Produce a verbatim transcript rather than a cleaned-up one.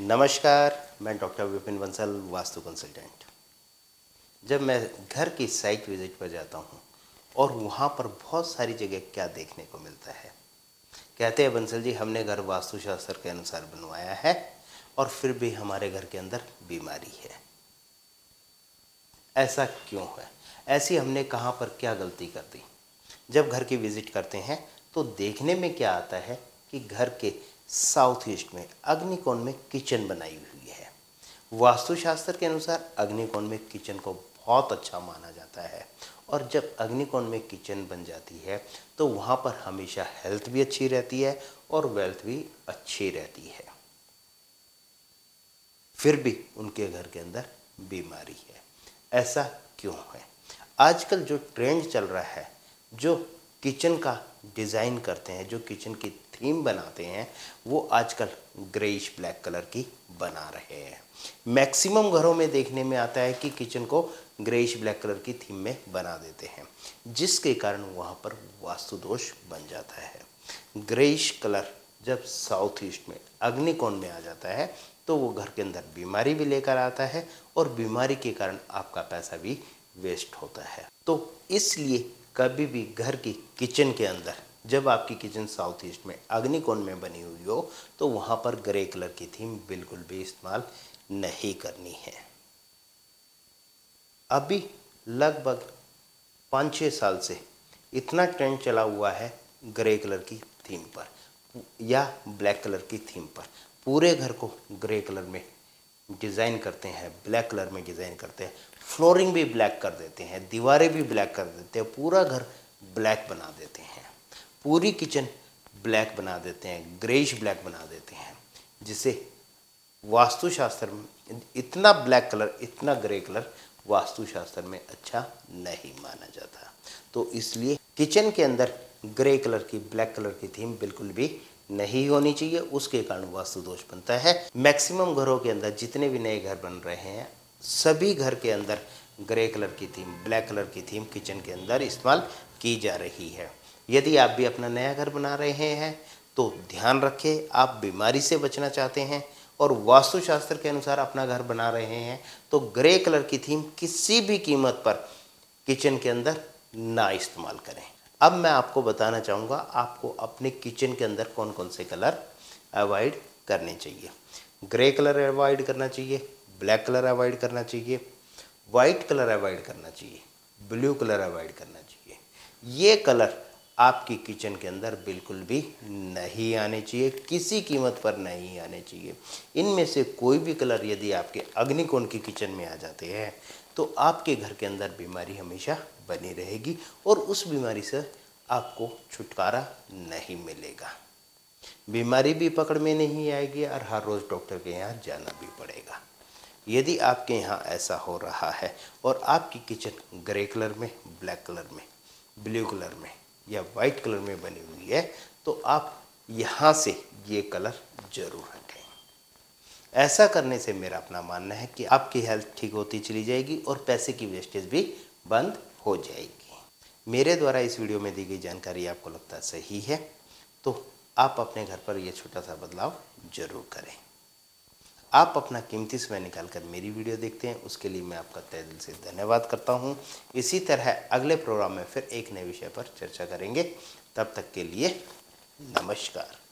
नमस्कार, मैं doctor Vipin Bansal, vastu consultant. जब मैं घर की साइट विजिट पर जाता हूँ और वहाँ पर बहुत सारी जगह क्या देखने को मिलता है, कहते हैं बंसल जी हमने घर वास्तु शास्त्र के अनुसार बनवाया है और फिर भी हमारे घर के अंदर बीमारी है। ऐसा क्यों है? ऐसी हमने कहाँ पर क्या गलती कर दी? जब घर की विजिट करते हैं तो देखने में क्या आता है कि घर के साउथ ईस्ट में अग्निकोण में किचन बनाई हुई है। वास्तुशास्त्र के अनुसार अग्निकोण में किचन को बहुत अच्छा माना जाता है और जब अग्निकोण में किचन बन जाती है तो वहाँ पर हमेशा हेल्थ भी अच्छी रहती है और वेल्थ भी अच्छी रहती है। फिर भी उनके घर के अंदर बीमारी है, ऐसा क्यों है? आजकल जो ट्रेंड चल रहा है, जो किचन का डिज़ाइन करते हैं, जो किचन की थीम बनाते हैं, वो आजकल ग्रेइश ब्लैक कलर की बना रहे हैं। मैक्सिमम घरों में देखने में आता है कि किचन को ग्रेइश ब्लैक कलर की थीम में बना देते हैं, जिसके कारण वहाँ पर वास्तु दोष बन जाता है। ग्रेइश कलर जब साउथ ईस्ट में अग्निकोण में आ जाता है तो वो घर के अंदर बीमारी भी लेकर आता है और बीमारी के कारण आपका पैसा भी वेस्ट होता है। तो इसलिए कभी भी घर की किचन के अंदर, जब आपकी किचन साउथ ईस्ट में अग्निकोण में बनी हुई हो, तो वहाँ पर ग्रे कलर की थीम बिल्कुल भी इस्तेमाल नहीं करनी है। अभी लगभग पाँच छः साल से इतना ट्रेंड चला हुआ है ग्रे कलर की थीम पर या ब्लैक कलर की थीम पर। पूरे घर को ग्रे कलर में डिज़ाइन करते हैं, ब्लैक कलर में डिज़ाइन करते हैं, फ्लोरिंग भी ब्लैक कर देते हैं, दीवारें भी ब्लैक कर देते हैं, पूरा घर ब्लैक बना देते हैं, पूरी किचन ब्लैक बना देते हैं, ग्रेइश ब्लैक बना देते हैं, जिसे वास्तुशास्त्र में इतना ब्लैक कलर, इतना ग्रे कलर वास्तुशास्त्र में अच्छा नहीं माना जाता। तो इसलिए किचन के अंदर ग्रे कलर की, ब्लैक कलर की थीम बिल्कुल भी नहीं होनी चाहिए। उसके कारण वास्तु दोष बनता है। मैक्सिमम घरों के अंदर जितने भी नए घर बन रहे हैं, सभी घर के अंदर ग्रे कलर की थीम, ब्लैक कलर की थीम किचन के अंदर इस्तेमाल की जा रही है। यदि आप भी अपना नया घर बना रहे हैं तो ध्यान रखें, आप बीमारी से बचना चाहते हैं और वास्तुशास्त्र के अनुसार अपना घर बना रहे हैं तो ग्रे कलर की थीम किसी भी कीमत पर किचन के अंदर ना इस्तेमाल करें। अब मैं आपको बताना चाहूँगा आपको अपने किचन के अंदर कौन कौन से कलर अवॉइड करने चाहिए। ग्रे कलर अवॉइड करना चाहिए, ब्लैक कलर अवॉइड करना चाहिए, वाइट कलर अवॉइड करना चाहिए, ब्लू कलर अवॉइड करना चाहिए। ये कलर आपकी किचन के अंदर बिल्कुल भी नहीं आने चाहिए, किसी कीमत पर नहीं आने चाहिए। इनमें से कोई भी कलर यदि आपके अग्निकोण की किचन में आ जाते हैं तो आपके घर के अंदर बीमारी हमेशा बनी रहेगी और उस बीमारी से आपको छुटकारा नहीं मिलेगा। बीमारी भी पकड़ में नहीं आएगी और हर रोज़ डॉक्टर के यहाँ जाना भी पड़ेगा। यदि आपके यहाँ ऐसा हो रहा है और आपकी किचन ग्रे कलर में, ब्लैक कलर में, ब्लू कलर में या वाइट कलर में बनी हुई है तो आप यहाँ से ये कलर जरूर हटाएं। ऐसा करने से मेरा अपना मानना है कि आपकी हेल्थ ठीक होती चली जाएगी और पैसे की वेस्टेज भी बंद हो जाएगी। मेरे द्वारा इस वीडियो में दी गई जानकारी आपको लगता है सही है तो आप अपने घर पर यह छोटा सा बदलाव जरूर करें। आप अपना कीमती समय निकालकर मेरी वीडियो देखते हैं, उसके लिए मैं आपका तहे दिल से धन्यवाद करता हूं। इसी तरह अगले प्रोग्राम में फिर एक नए विषय पर चर्चा करेंगे। तब तक के लिए नमस्कार।